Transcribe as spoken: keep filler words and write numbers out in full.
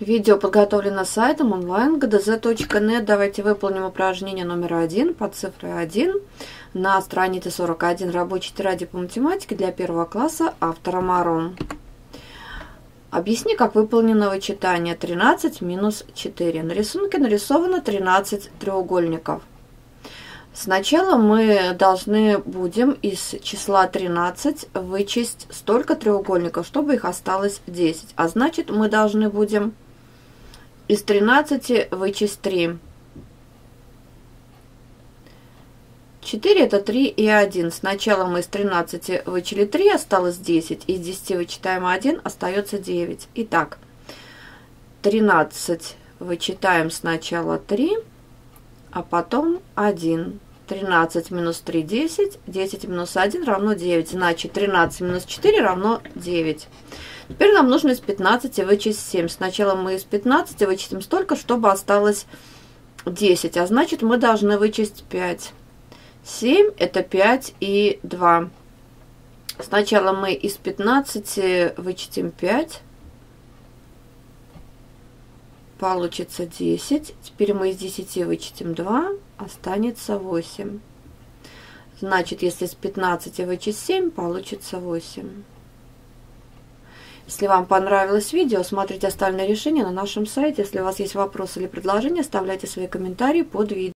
Видео подготовлено сайтом онлайн джи ди зет точка нет. Давайте выполним упражнение номер один по цифре один на странице сорок один рабочей тетради по математике для первого класса автора Марон. Объясни, как выполнено вычитание тринадцать минус четыре. На рисунке нарисовано тринадцать треугольников. Сначала мы должны будем из числа тринадцать вычесть столько треугольников, чтобы их осталось десять. А значит, мы должны будем из тринадцати вычесть три. четыре это три и один. Сначала мы из тринадцати вычли три, осталось десять. Из десяти вычитаем один, остается девять. Итак, тринадцать вычитаем сначала три, а потом один. тринадцать минус три – десять. десять минус один равно девять. Значит, тринадцать минус четыре равно девять. Теперь нам нужно из пятнадцати вычесть семь. Сначала мы из пятнадцати вычтем столько, чтобы осталось десять. А значит, мы должны вычесть пять. семь – это пять и два. Сначала мы из пятнадцати вычтем пять. Получится десять. Теперь мы из десяти вычтем два. Останется восемь. Значит, если из пятнадцати вычесть семь, получится восемь. Если вам понравилось видео, смотрите остальные решения на нашем сайте. Если у вас есть вопросы или предложения, оставляйте свои комментарии под видео.